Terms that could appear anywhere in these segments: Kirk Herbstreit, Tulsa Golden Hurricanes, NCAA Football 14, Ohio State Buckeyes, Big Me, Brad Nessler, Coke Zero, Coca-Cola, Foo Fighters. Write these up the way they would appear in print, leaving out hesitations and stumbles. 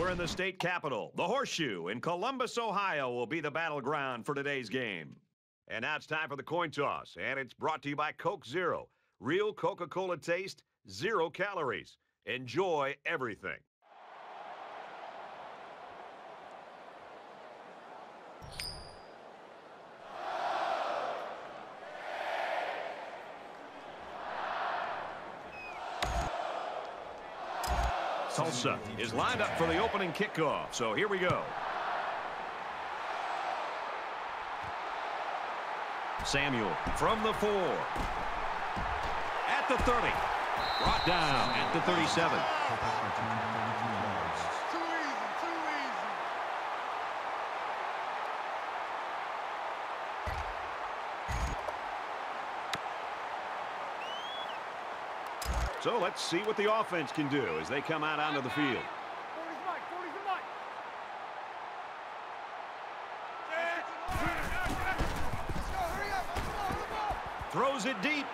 We're in the state capitol. The Horseshoe in Columbus, Ohio will be the battleground for today's game. And now it's time for the coin toss, and it's brought to you by Coke Zero. Real Coca-Cola taste, zero calories. Enjoy everything. Tulsa is lined up for the opening kickoff, so here we go. Samuel from the 4. At the 30. Brought down at the 37. So let's see what the offense can do as they come out onto the field. Throws it deep.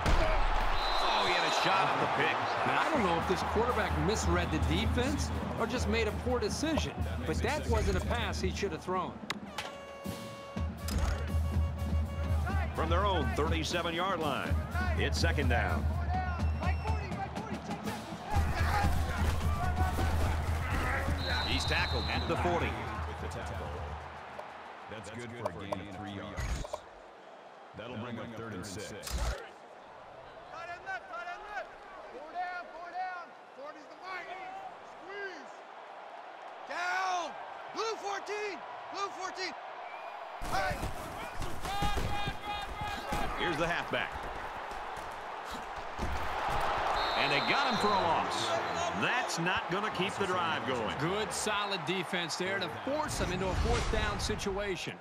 Oh, he had a shot on the pick. Now, I don't know if this quarterback misread the defense or just made a poor decision, but that wasn't a pass he should have thrown. From their own 37-yard line, it's second down. He's tackled at the 40. That's good for a gain of 3 yards. That'll bring up third and six. Four down. 40's the Vikings. Squeeze. Down. Blue 14. Blue 14. Right. Here's the halfback. And they got him for a loss. That's not going to keep the drive going. Good, solid defense there to force them into a fourth down situation.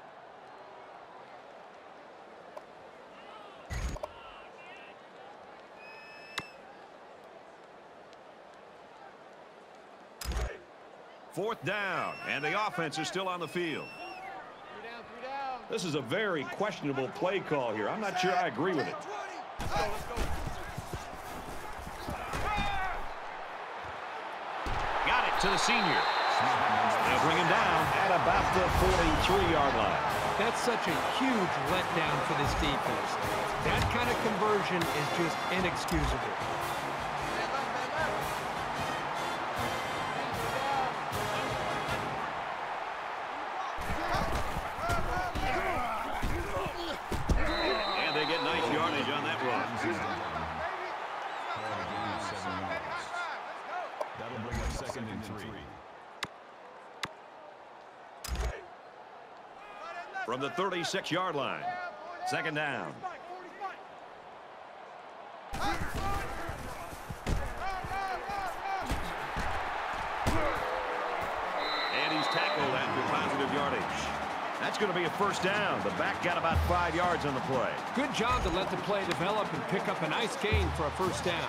Fourth down, and the offense is still on the field. Three down. This is a very questionable play call here. I'm not sure I agree with it. Got it to the senior. They'll bring him down at about the 43-yard line. That's such a huge letdown for this defense. That kind of conversion is just inexcusable. From the 36-yard line, second down. And he's tackled after positive yardage. That's going to be a first down. The back got about 5 yards on the play. Good job to let the play develop and pick up a nice gain for a first down.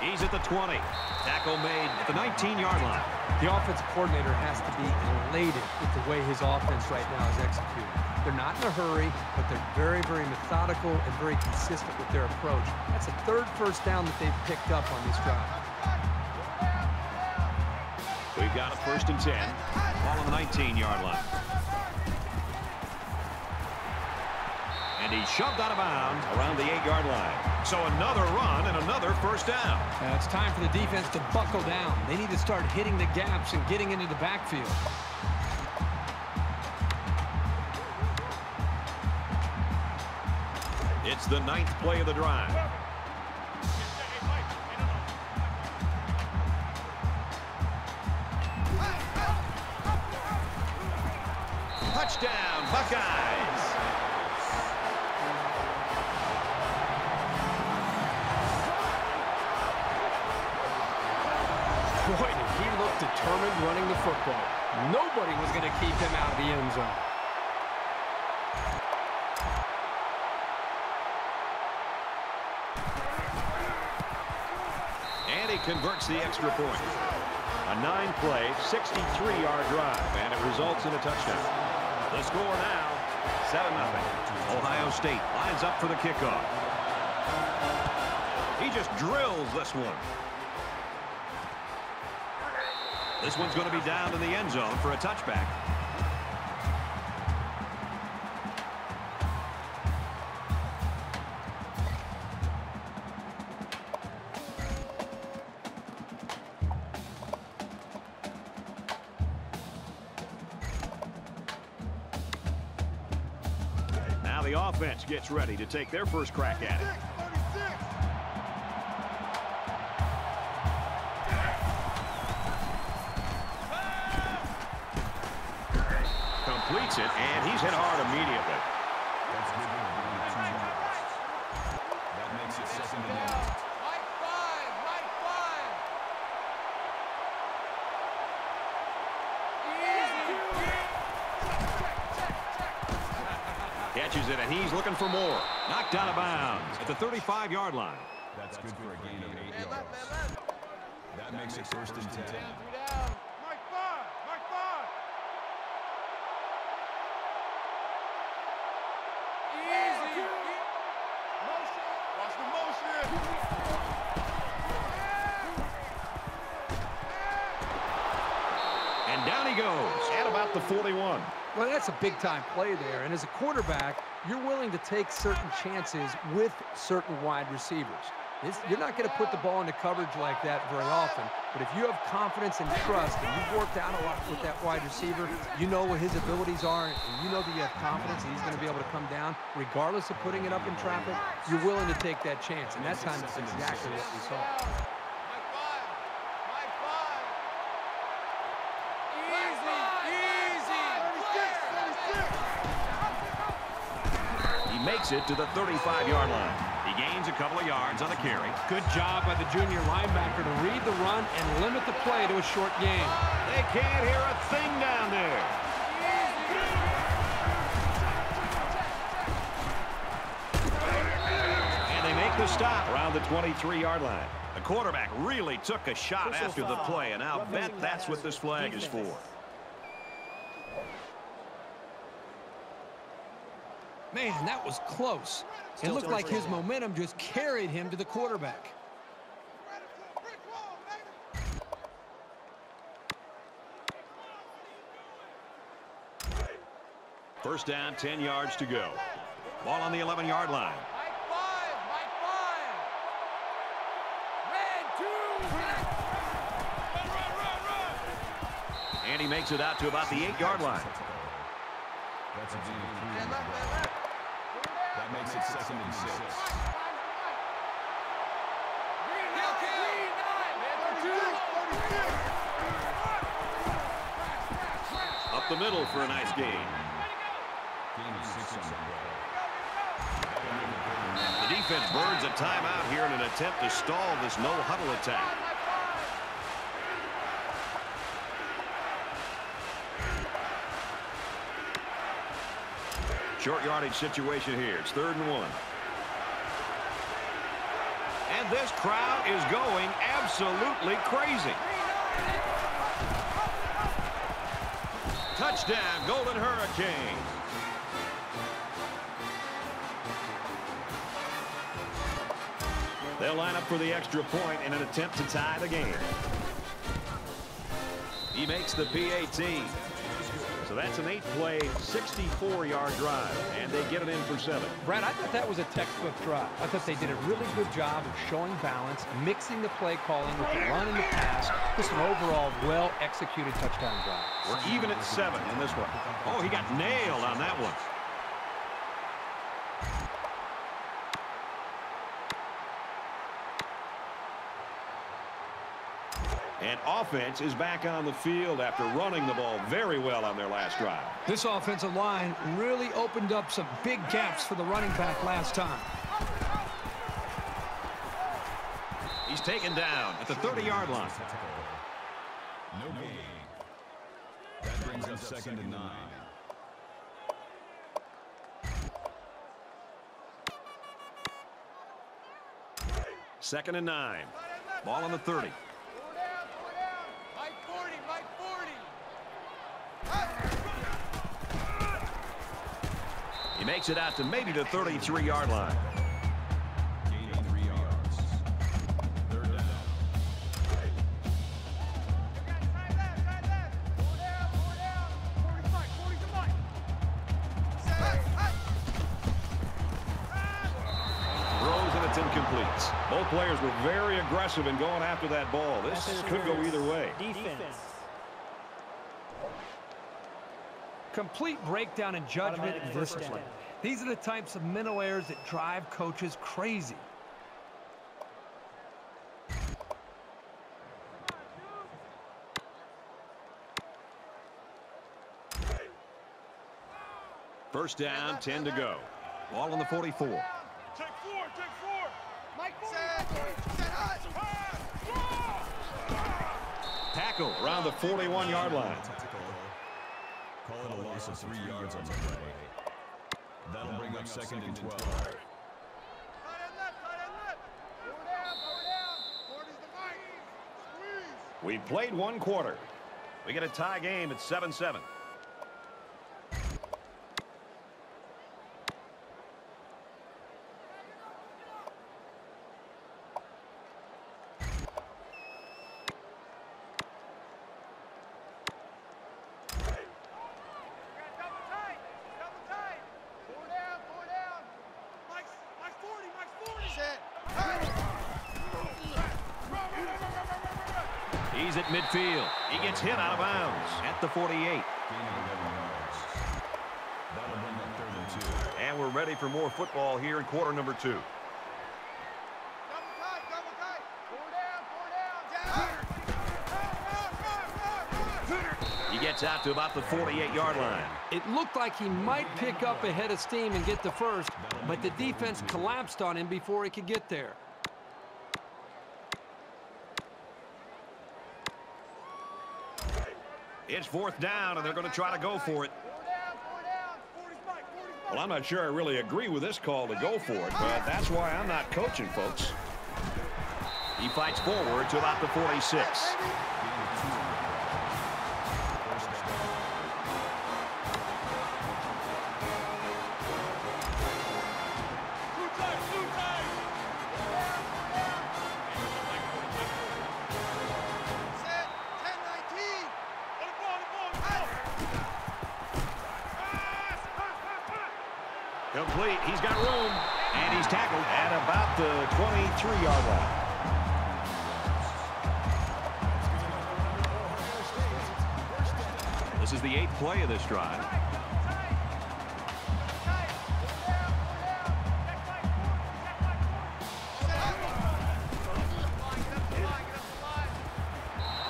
He's at the 20. Tackle made at the 19-yard line. The offensive coordinator has to be elated with the way his offense right now is executed. They're not in a hurry, but they're very, very methodical and very consistent with their approach. That's a third first down that they've picked up on this drive. We've got a first and 10. Ball on the 19-yard line. And he's shoved out of bounds around the 8-yard line. So another run and another first down. Now it's time for the defense to buckle down. They need to start hitting the gaps and getting into the backfield. It's the 9th play of the drive. Touchdown, Buckeyes. Determined running the football. Nobody was going to keep him out of the end zone. And he converts the extra point. A 9-play, 63-yard drive, and it results in a touchdown. The score now, 7-0. Ohio State lines up for the kickoff. He just drills this one. This one's going to be down in the end zone for a touchback. Now the offense gets ready to take their first crack at it. Completes it, and he's hit hard immediately. That makes it second and 9. Mike 5. Catches it, and he's looking for more. Knocked out of bounds at the 35-yard line. That's good for a gain of 8 yards. That makes it first and 10. And down he goes at about the 41. Well, that's a big-time play there. And as a quarterback, you're willing to take certain chances with certain wide receivers. You're not going to put the ball into coverage like that very often. But if you have confidence and trust, and you've worked out a lot with that wide receiver, you know what his abilities are, and you know that you have confidence that he's going to be able to come down, regardless of putting it up in traffic, you're willing to take that chance. And that time, that's exactly what we saw. He makes it to the 35-yard line. He gains a couple of yards on the carry. Good job by the junior linebacker to read the run and limit the play to a short game. They can't hear a thing down there. And they make the stop around the 23-yard line. The quarterback really took a shot after the play, and I'll bet that's what this flag is for. Man, that was close. It looked like his momentum just carried him to the quarterback. First down, 10 yards to go. Ball on the 11-yard line. And he makes it out to about the 8-yard line. That's a game. That makes it second and 6. Up the middle for a nice gain. The defense burns a timeout here in an attempt to stall this no-huddle attack. Short yardage situation here. It's 3rd and 1. And this crowd is going absolutely crazy. Touchdown, Golden Hurricanes. They'll line up for the extra point in an attempt to tie the game. He makes the PAT. So that's an 8-play, 64-yard drive, and they get it in for 7. Brad, I thought that was a textbook drive. I thought they did a really good job of showing balance, mixing the play calling with the run and the pass. Just an overall well-executed touchdown drive. We're even at 7 in this one. Oh, he got nailed on that one. And offense is back on the field after running the ball very well on their last drive. This offensive line really opened up some big gaps for the running back last time. He's taken down at the 30-yard line. No gain. That brings up second and 9. Second and 9. Ball on the 30. makes it out to maybe the 33-yard line. Gaining 3 yards. Third down. Throws and it's incomplete. Both players were very aggressive in going after that ball. This could go either way. Defense. Complete breakdown in judgment and discipline. These are the types of mental errors that drive coaches crazy. First down, 10 to go. Ball on the 44. Take four, take four. Mike, tackle around the 41-yard line. Call it a loss of 3 yards on the play. That'll bring up second and 12. Tight end left, tight end left. Go down. Ford is the mic. Squeeze. We played one quarter. We get a tie game at 7-7. He's at midfield. He gets hit out of bounds at the 48. And we're ready for more football here in quarter number two. He gets out to about the 48-yard line. It looked like he might pick up a head of steam and get the first, but the defense collapsed on him before he could get there. It's fourth down, and they're going to try to go for it. Well, I'm not sure I really agree with this call to go for it, but that's why I'm not coaching, folks. He fights forward to about the 46. Complete. He's got room, and he's tackled at about the 23-yard line. This is the 8th play of this drive.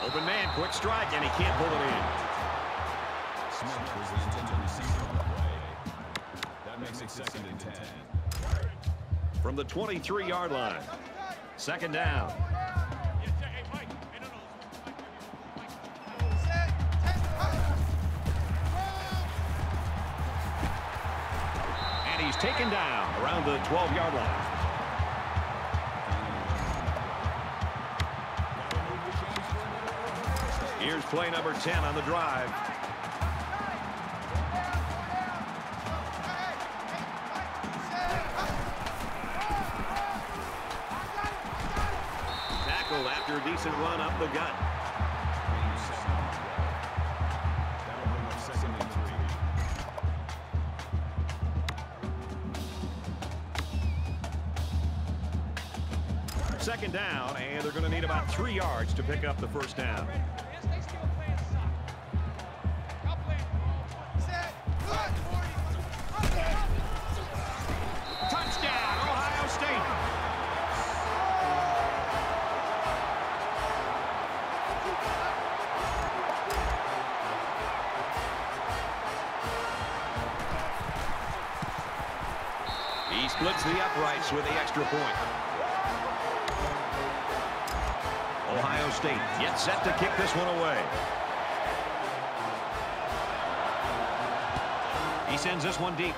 Open man, quick strike, and he can't pull it in. Smith was the intended receiver. Makes it second and 10. From the 23-yard line. Second down. And he's taken down around the 12-yard line. Here's play number 10 on the drive. After a decent run up the gut. Second down, and they're going to need about 3 yards to pick up the first down. He splits the uprights with the extra point. Ohio State gets set to kick this one away. He sends this one deep.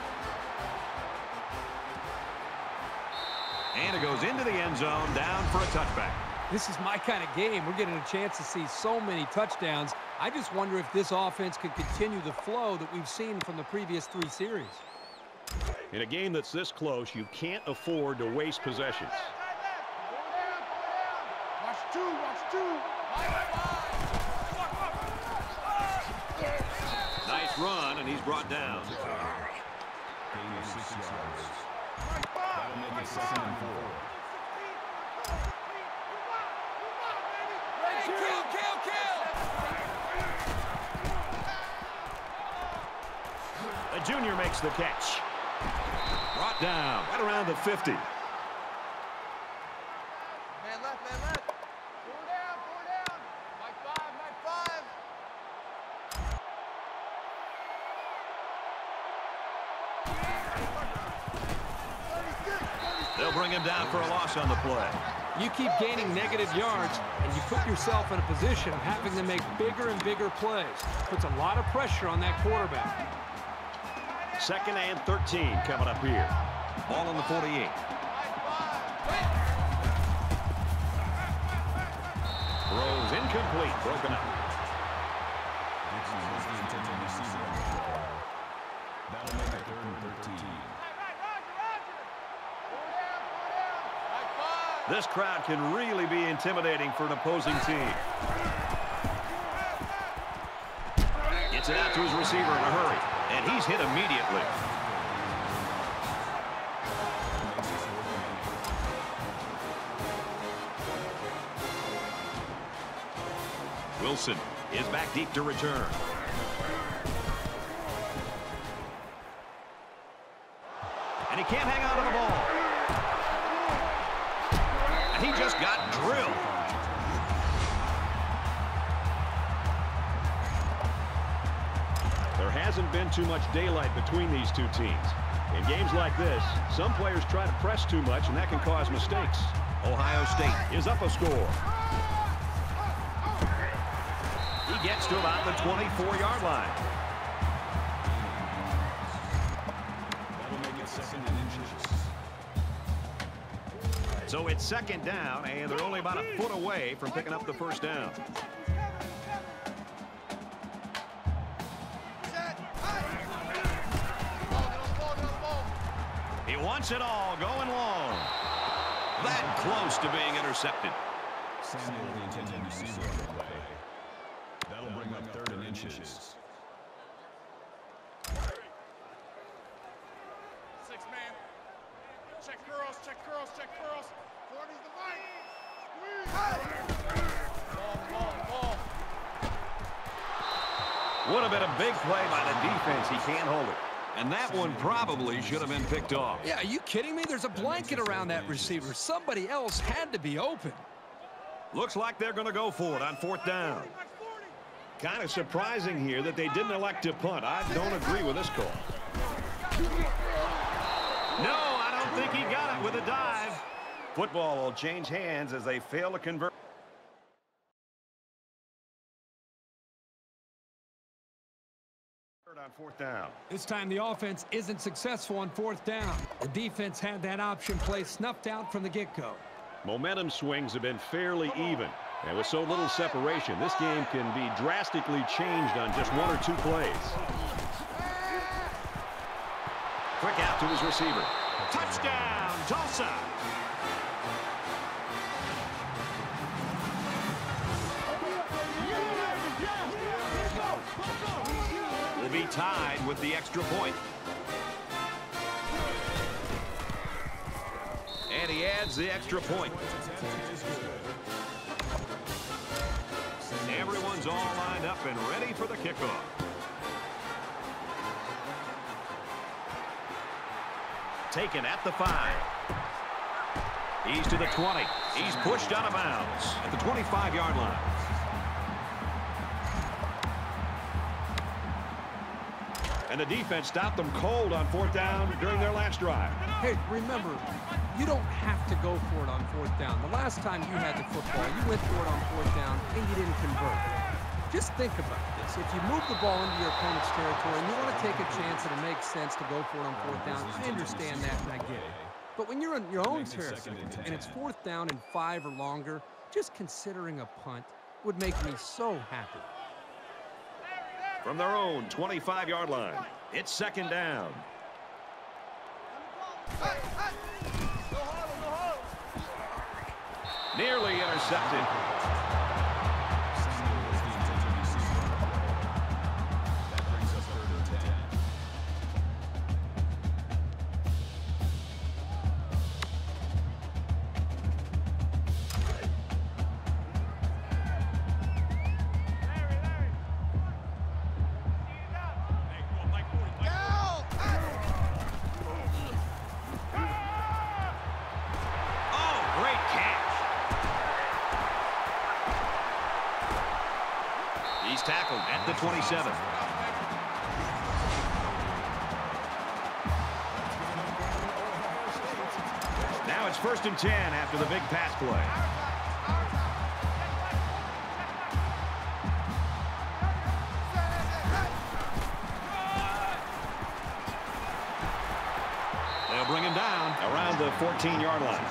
And it goes into the end zone, down for a touchback. This is my kind of game. We're getting a chance to see so many touchdowns. I just wonder if this offense could continue the flow that we've seen from the previous three series. In a game that's this close, you can't afford to waste possessions. Nice run, and he's brought down. The junior makes the catch. Brought down right around the 50. Man left, man left. 4 down. Mike 5. They'll bring him down for a loss on the play. You keep gaining negative yards, and you put yourself in a position of having to make bigger and bigger plays. Puts a lot of pressure on that quarterback. Second and 13 coming up here. Ball on the 48. Throws incomplete. Broken up. That'll make it 3rd and 13. This crowd can really be intimidating for an opposing team. Gets it out to his receiver in a hurry. And he's hit immediately. Wilson is back deep to return. And he can't hang on to the ball. And he just got drilled. Hasn't been too much daylight between these two teams. In games like this, some players try to press too much, and that can cause mistakes. Ohio State is up a score. He gets to about the 24-yard line. That'll make it 2nd and inches. So it's 2nd down, and they're only about a foot away from picking up the 1st down. Wants it all, going long. That close to being intercepted. That'll bring up 3rd and inches. 6-man. Check curls, check curls, check curls. 40's the line. Ball. Would have been a big play by the defense. He can't hold it. And that one probably should have been picked off. Yeah, are you kidding me? There's a blanket around that receiver. Somebody else had to be open. Looks like they're going to go for it on 4th down. Kind of surprising here that they didn't elect to punt. I don't agree with this call. No, I don't think he got it with a dive. Football will change hands as they fail to convert. On 4th down. This time the offense isn't successful on 4th down. The defense had that option play snuffed out from the get-go. Momentum swings have been fairly even, and with so little separation, this game can be drastically changed on just 1 or 2 plays. Quick out to his receiver. Touchdown, Tulsa! Be tied with the extra point. And he adds the extra point. Everyone's all lined up and ready for the kickoff. Taken at the 5. He's to the 20. He's pushed out of bounds at the 25-yard line. And the defense stopped them cold on 4th down during their last drive. Hey, remember, you don't have to go for it on 4th down. The last time you had the football, you went for it on 4th down and you didn't convert. Just think about this. If you move the ball into your opponent's territory and you want to take a chance that it makes sense to go for it on 4th down, I understand that and I get it. But when you're in your own territory and it's 4th down and 5 or longer, just considering a punt would make me so happy. From their own 25-yard line, it's 2nd down. Nearly intercepted. That brings us third and 10. Tackled at the 27. Now it's first and 10 after the big pass play. They'll bring him down around the 14-yard line.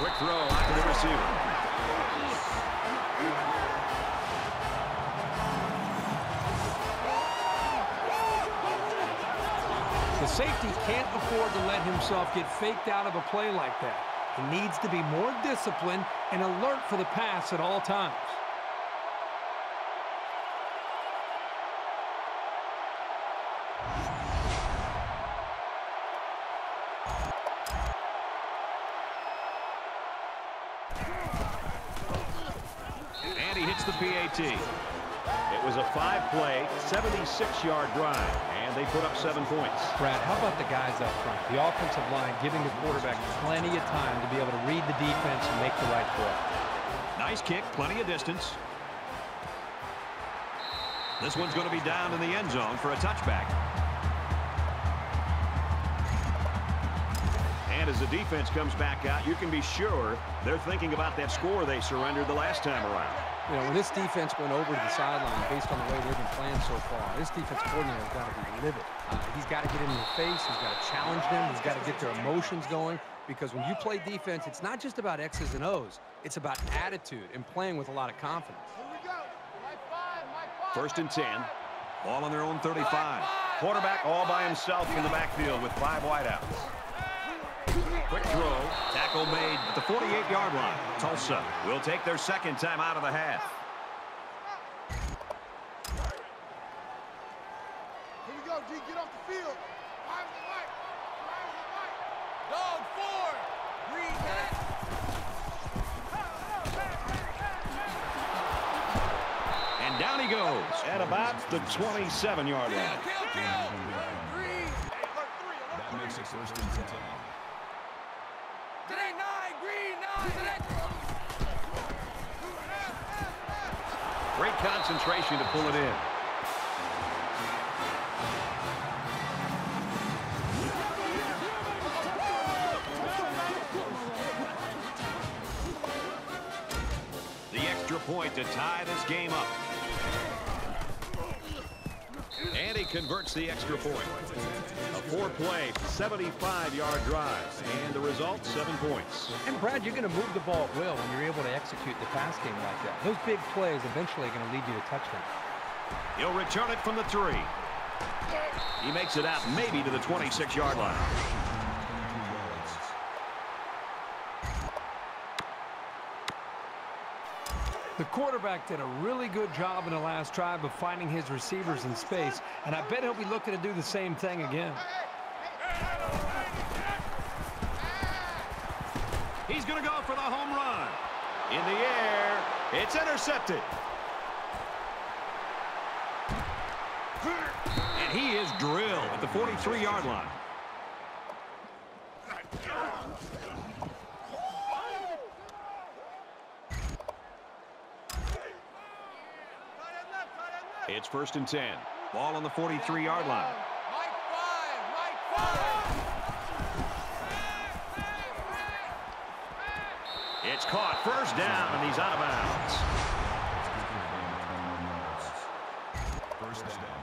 Quick throw out to the receiver. The safety can't afford to let himself get faked out of a play like that. He needs to be more disciplined and alert for the pass at all times. The PAT. It was a 5-play, 76-yard drive, and they put up 7 points. Brad, how about the guys up front? The offensive line giving the quarterback plenty of time to be able to read the defense and make the right throw. Nice kick, plenty of distance. This one's going to be down in the end zone for a touchback. And as the defense comes back out, you can be sure they're thinking about that score they surrendered the last time around. You know, when this defense went over to the sideline based on the way they've been playing so far, this defense coordinator's got to be livid. He's got to get in their face. He's got to challenge them. He's got to get their emotions going. Because when you play defense, it's not just about X's and O's. It's about attitude and playing with a lot of confidence. Here we go. Mike five. First and 10. Ball on their own 35. Quarterback all by himself in the backfield with 5 wideouts. Quick throw. Tackle made at the 48-yard line. Tulsa will take their second time out of the half. Here we go, G. Get off the field. Drive the light. Drive the light. Dog 4. Green hat. And down he goes at about the 27-yard line. Kill. Green. That makes it first and 10. Great concentration to pull it in. The extra point to tie this game up. And he converts the extra point. A 4-play, 75-yard drive. And the result, 7 points. And, Brad, you're going to move the ball well when you're able to execute the pass game like that. Those big plays eventually are going to lead you to touchdowns. He'll return it from the 3. He makes it out maybe to the 26-yard line. The quarterback did a really good job in the last drive of finding his receivers in space, and I bet he'll be looking to do the same thing again. He's going to go for the home run. In the air, it's intercepted. And he is drilled at the 43-yard line. It's first and 10. Ball on the 43-yard line. Mike 5. It's caught. First down, and he's out of bounds. First down.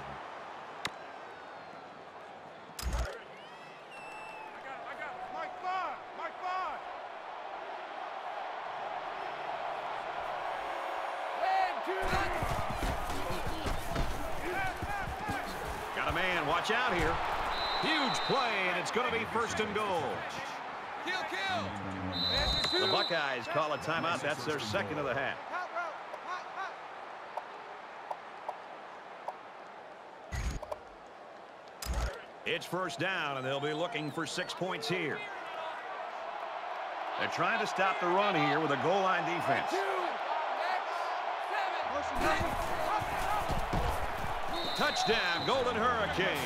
Watch out here. Huge play, and it's going to be first and goal. Kill, kill. The Buckeyes call a timeout. That's their second of the half. It's first down, and they'll be looking for 6 points here. They're trying to stop the run here with a goal line defense. Touchdown, Golden Hurricanes.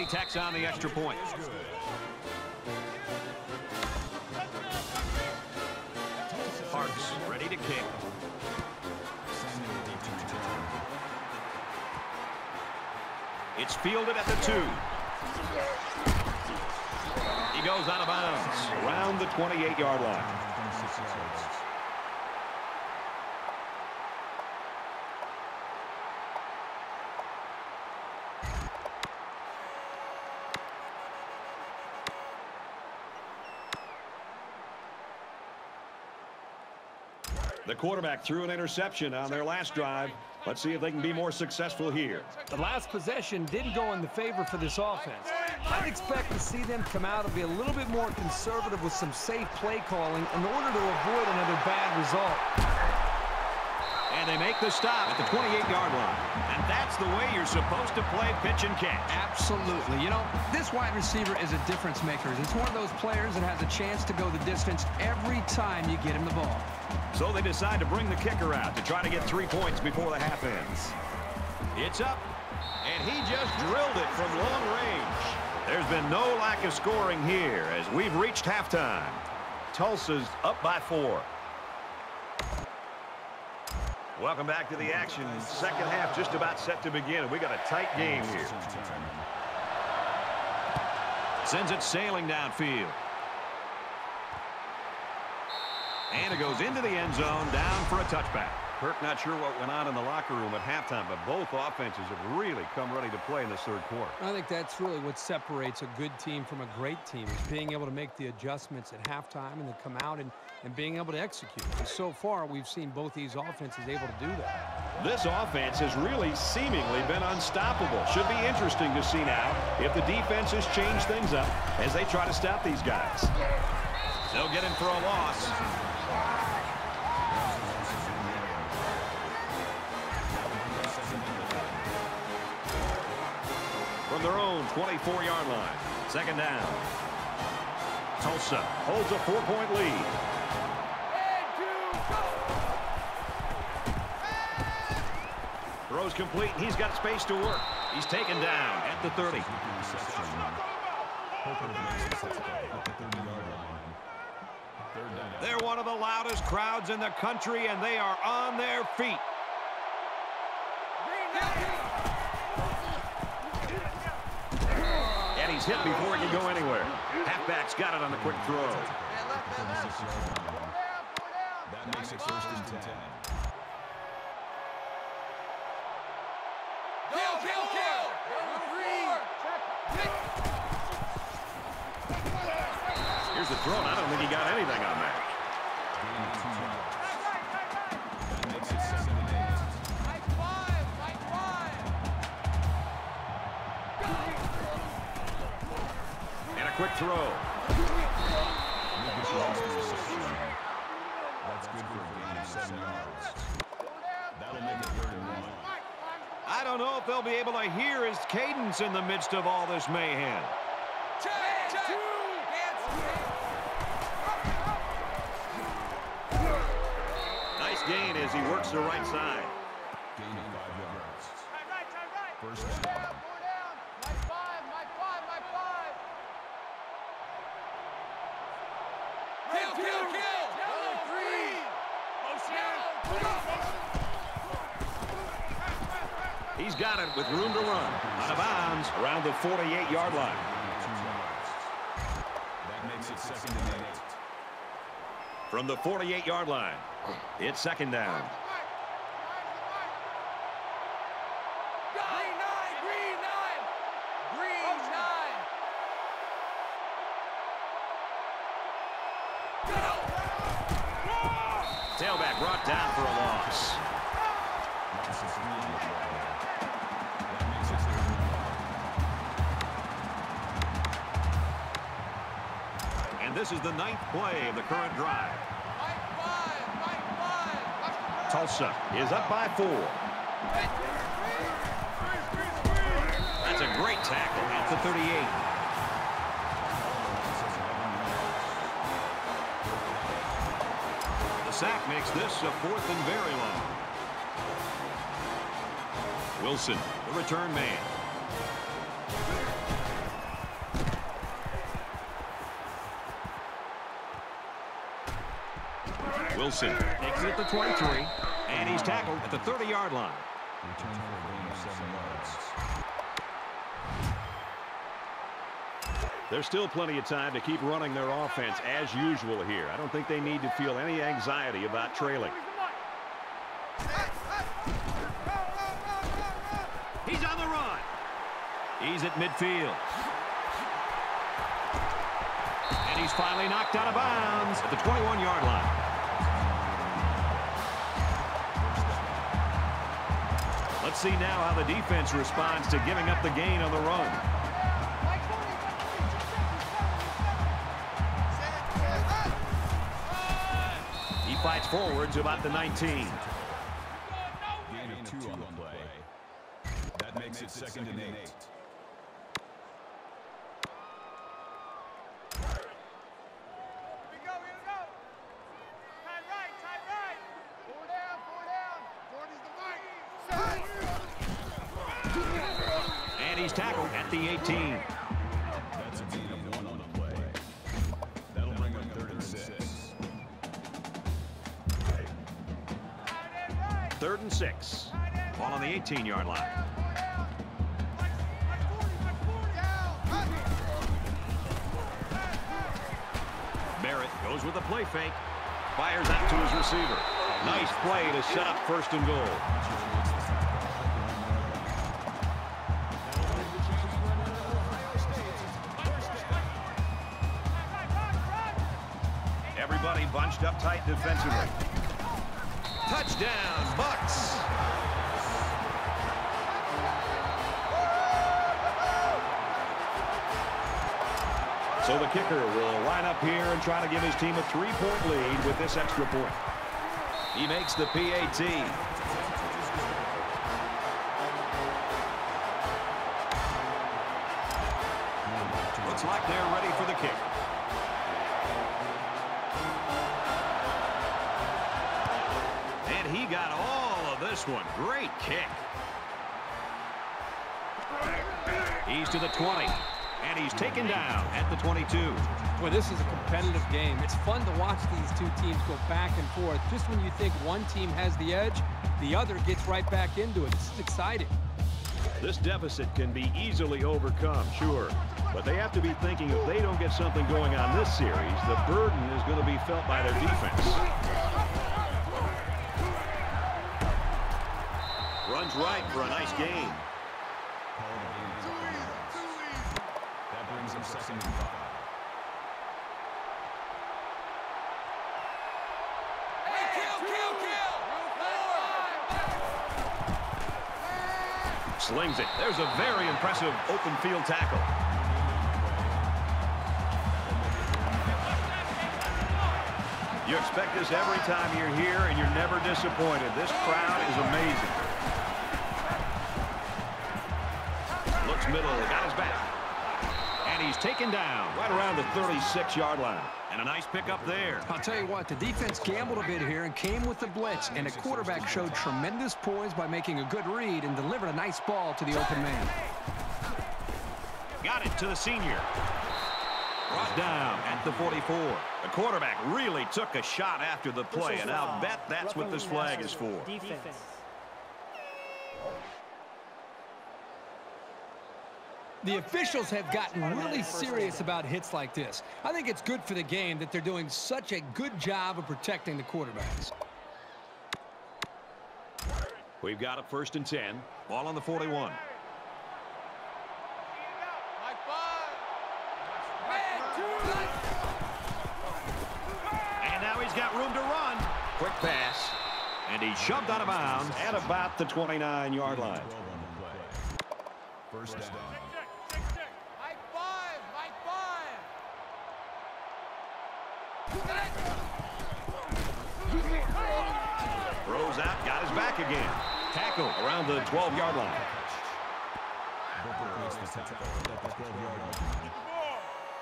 He tacks on the extra point. Parks ready to kick. It's fielded at the 2. He goes out of bounds around the 28-yard line. The quarterback threw an interception on their last drive. Let's see if they can be more successful here. The last possession didn't go in the favor for this offense. I'd expect to see them come out and be a little bit more conservative with some safe play calling in order to avoid another bad result. And they make the stop at the 28-yard line. And that's the way you're supposed to play pitch and catch. Absolutely. You know, this wide receiver is a difference maker. It's one of those players that has a chance to go the distance every time you get him the ball. So they decide to bring the kicker out to try to get 3 points before the half ends. It's up, and he just drilled it from long range. There's been no lack of scoring here as we've reached halftime. Tulsa's up by 4. Welcome back to the action. Second half just about set to begin. We got a tight game here. Sends it sailing downfield. And it goes into the end zone, down for a touchback. Kirk, not sure what went on in the locker room at halftime, but both offenses have really come ready to play in this third quarter. I think that's really what separates a good team from a great team, is being able to make the adjustments at halftime and then come out and being able to execute. And so far, we've seen both these offenses able to do that. This offense has really seemingly been unstoppable. Should be interesting to see now if the defense has changed things up as they try to stop these guys. They'll get him for a loss. From their own 24-yard line. Second down. Tulsa holds a 4-point lead. Throws complete. He's got space to work. He's taken down at the 30. They're one of the loudest crowds in the country, and they are on their feet. And he's hit before he can go anywhere. Halfback's got it on the quick throw. That makes it first and 10. Kill, kill, kill! Here's the throw, and I don't think he got anything on that. Quick throw. That's good for a gain of 7 yards. That'll make it 3rd and 1. I don't know if they'll be able to hear his cadence in the midst of all this mayhem. Nice gain as he works the right side. Gain of 5 yards. First down. He's got it with room to run. Out of bounds around the 48-yard line. That makes it 2nd and 8. From the 48-yard line, it's 2nd down. Green 9, green 9, green 9. And this is the ninth play of the current drive. Tulsa is up by 4. That's a great tackle at the 38. Sack makes this a 4th and very long. Wilson, the return man. Wilson takes it at the 23, and he's tackled at the 30-yard line. There's still plenty of time to keep running their offense as usual here. I don't think they need to feel any anxiety about trailing. He's on the run. He's at midfield. And he's finally knocked out of bounds at the 21-yard line. Let's see now how the defense responds to giving up the gain on the run. Fights forward to about the 19. Gain of 2 on the play. That makes it 2nd and 8. And he's tackled at the 18. That's a gain of 1 on the play. That'll bring up 3rd and 6. 3rd and 6. Ball on the 18-yard line. Barrett goes with a play fake. Fires out to his receiver. Nice play to set up 1st and goal. Everybody bunched up tight defensively. Touchdown, Bucks. So the kicker will line up here and try to give his team a 3-point lead with this extra point. He makes the PAT. Looks like they're ready for the kick. He got all of this one. Great kick. He's to the 20, and he's taken down at the 22. Well, this is a competitive game. It's fun to watch these two teams go back and forth. Just when you think one team has the edge, the other gets right back into it. This is exciting. This deficit can be easily overcome, sure. But they have to be thinking if they don't get something going on this series, the burden is going to be felt by their defense. Runs right for a nice gain. That brings him 2nd and 5. Hey, kill! Slings it. There's a very impressive open field tackle. You expect this every time you're here, and you're never disappointed. This crowd is amazing. Middle, got his back, and he's taken down right around the 36-yard line, and a nice pickup there. I'll tell you what, the defense gambled a bit here and came with the blitz, and the quarterback showed tremendous poise by making a good read and delivered a nice ball to the open man. Got it to the senior. Brought down at the 44. The quarterback really took a shot after the play, and I'll bet that's what this flag is for. Defense. The officials have gotten really serious about hits like this. I think it's good for the game that they're doing such a good job of protecting the quarterbacks. We've got a 1st and 10. Ball on the 41. And now he's got room to run. Quick pass. And he shoved out of bounds at about the 29-yard line. First down. Throws out, got his back again. Tackle around the 12-yard line.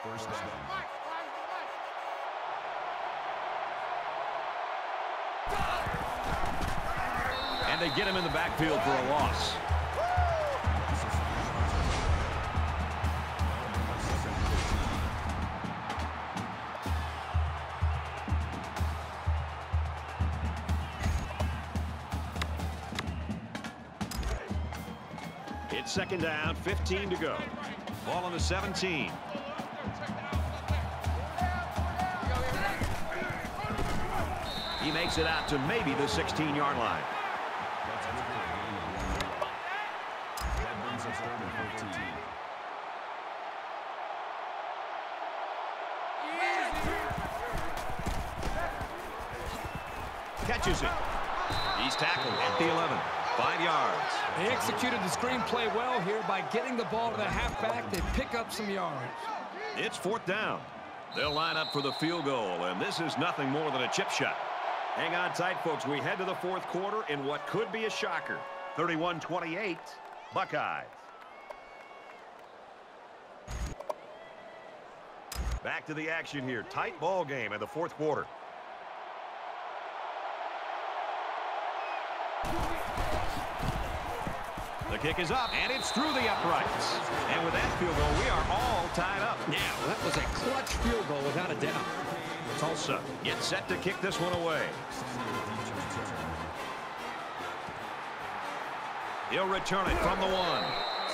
First down. And they get him in the backfield for a loss. It's second down, 15 to go. Ball on the 17. He makes it out to maybe the 16-yard line. Catches it. He's tackled at the 11. 5 yards. They executed the screen play well here by getting the ball to the halfback. They pick up some yards. It's fourth down. They'll line up for the field goal, and this is nothing more than a chip shot. Hang on tight, folks. We head to the fourth quarter in what could be a shocker. 31-28, Buckeyes. Back to the action here. Tight ball game in the fourth quarter. The kick is up, and it's through the uprights. And with that field goal, we are all tied up. Now, that was a clutch field goal without a doubt. Tulsa gets set to kick this one away. He'll return it from the one.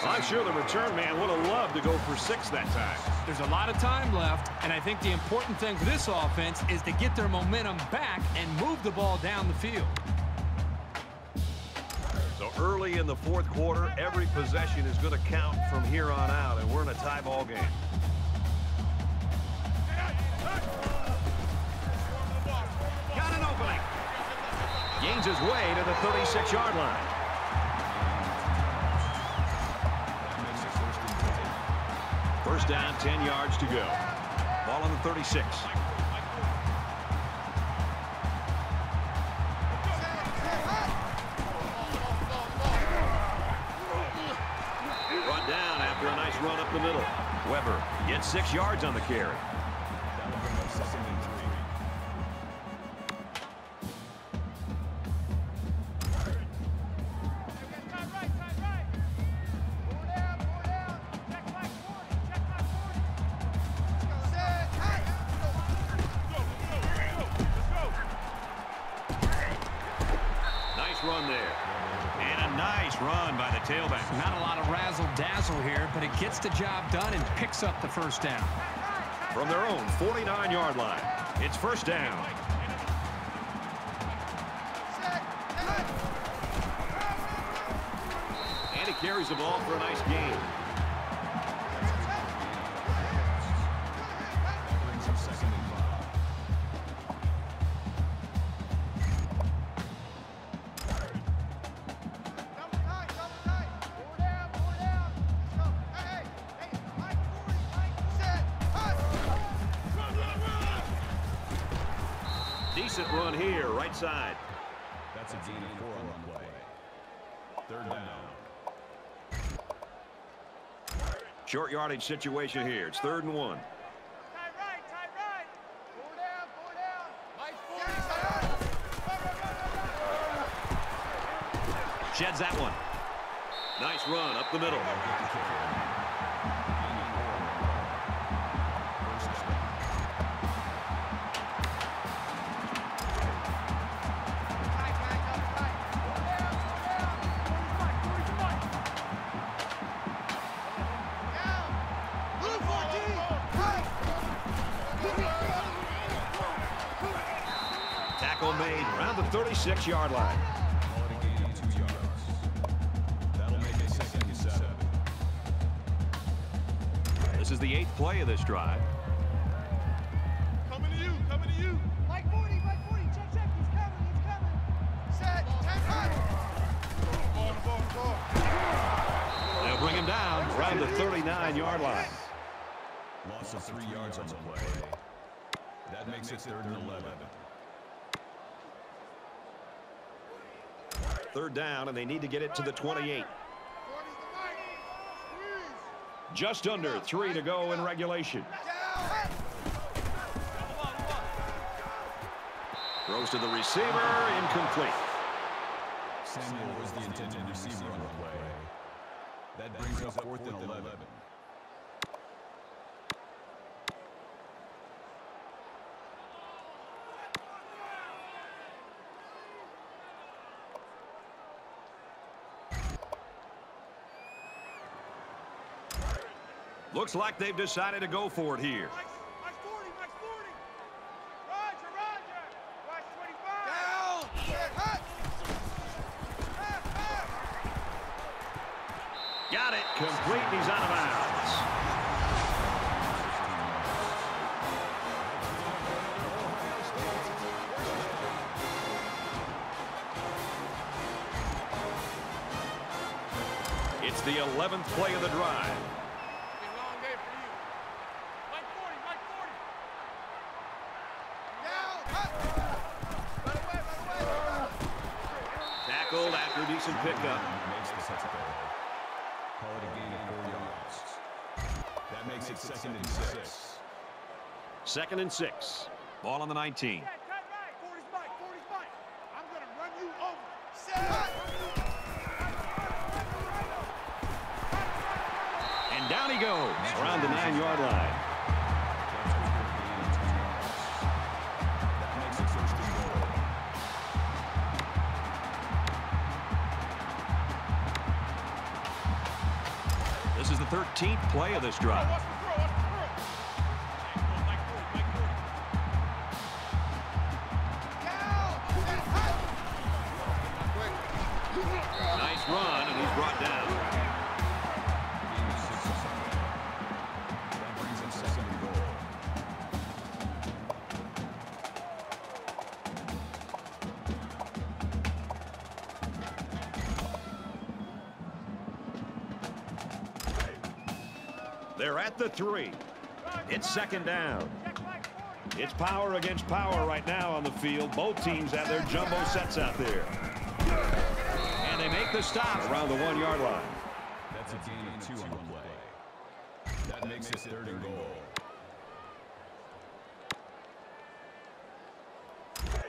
I'm sure the return man would have loved to go for 6 that time. There's a lot of time left, and I think the important thing for this offense is to get their momentum back and move the ball down the field. Early in the fourth quarter, every possession is going to count from here on out, and we're in a tie ball game. Got an opening. Gains his way to the 36-yard line. First down, 10 yards to go. Ball on the 36. Run up the middle. Weber gets 6 yards on the carry. Nice run there. And a nice run by the tailback. Not a lot of razzle-dazzle here, but it gets the job done and picks up the first down. From their own 49-yard line, it's first down. And he carries the ball for a nice gain. Decent run here, right side. That's a gain of 4 on the play. Third down. Short yardage situation here. It's 3rd and 1. Tie right. 4 down. Sheds that one. Nice run up the middle. Made around the 36-yard line. That'll make it 7-7. This is the 8th play of this drive. Coming to you. Mike 40, check, he's coming. Set, 10-5. They'll bring him down around the 39-yard line. Loss of 3 yards on the play. That makes it third and 11. Third down, and they need to get it to the 28. Just under 3 to go in regulation. Throws to the receiver, incomplete. Samuel was the intended receiver on the play. That brings up fourth and 11. Looks like they've decided to go for it here. Got it. Complete. He's out of bounds. It's the 11th play of the drive. Decent pickup. Call it a gain of 4 yards. That makes it second and 6. Second and 6. Ball on the 19. I'm going to run you over. And down he goes around the 9-yard line. This is the 13th play of this drive. Nice run, and he's brought down. That brings him second and goal. They're at the 3. It's second down. It's power against power right now on the field. Both teams have their jumbo sets out there. And they make the stop around the 1-yard line. That's a gain of 2 on the play. That makes it third and goal.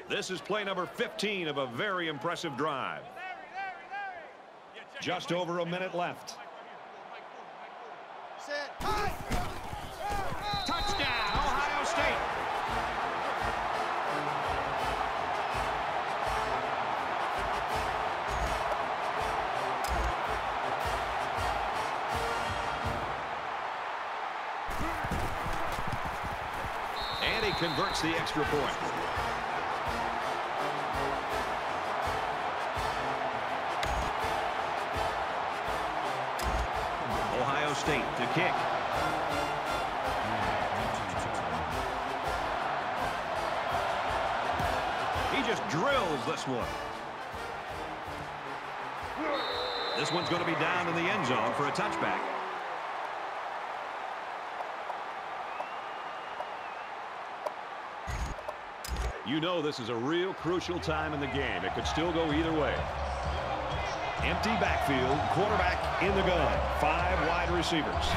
This is play number 15 of a very impressive drive. Just over a minute left. Touchdown, Ohio State. And he converts the extra point. State to kick. He just drills this one. This one's going to be down in the end zone for a touchback. You know this is a real crucial time in the game. It could still go either way. Empty backfield, quarterback in the gun, 5 wide receivers.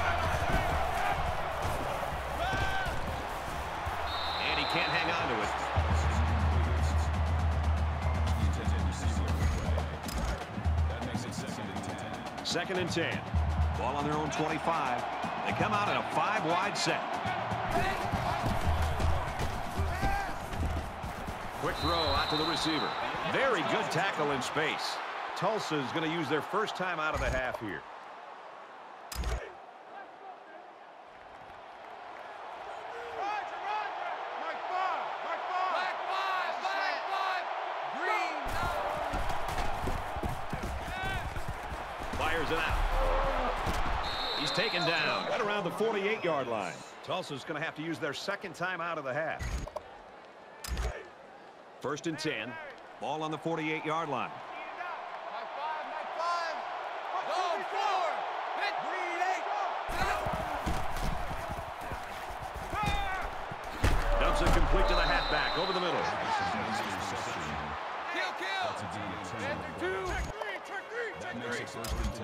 And he can't hang on to it. That makes it second and 10. Second and 10. Ball on their own 25. They come out in a 5 wide set. Quick throw out to the receiver. Very good tackle in space. Tulsa is going to use their first time out of the half here. Fires it out. He's taken down right around the 48-yard line. Tulsa's going to have to use their second time out of the half. First and 10. Ball on the 48-yard line. Complete to the halfback, over the middle. Kill. After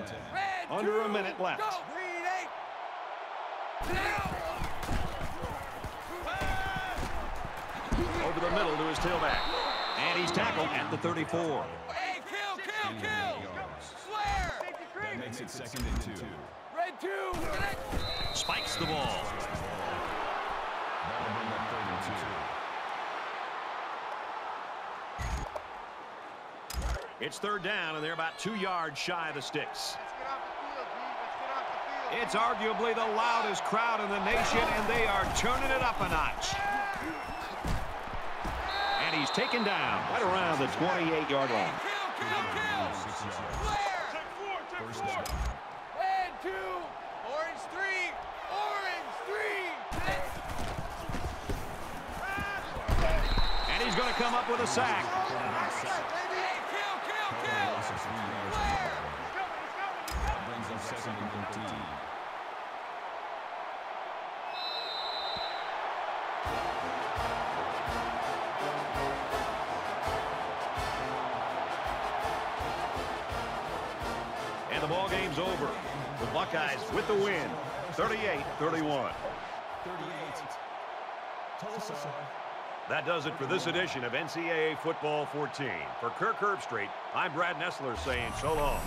two. Under a minute left. Go. Over the middle to his tailback. And he's tackled at the 34. Hey, kill. That makes it second and two. Red two. Spikes the ball. It's third down, and they're about 2 yards shy of the sticks. Let's get off the field, G. Let's get off the field. It's arguably the loudest crowd in the nation, and they are turning it up a notch. And he's taken down right around the 28-yard line. Kill. Flare. Red two. Orange three. And he's going to come up with a sack. And the ball game's over. The Buckeyes with the win, 38-31. That does it for this edition of NCAA Football 14. For Kirk Herbstreit, I'm Brad Nessler saying so long.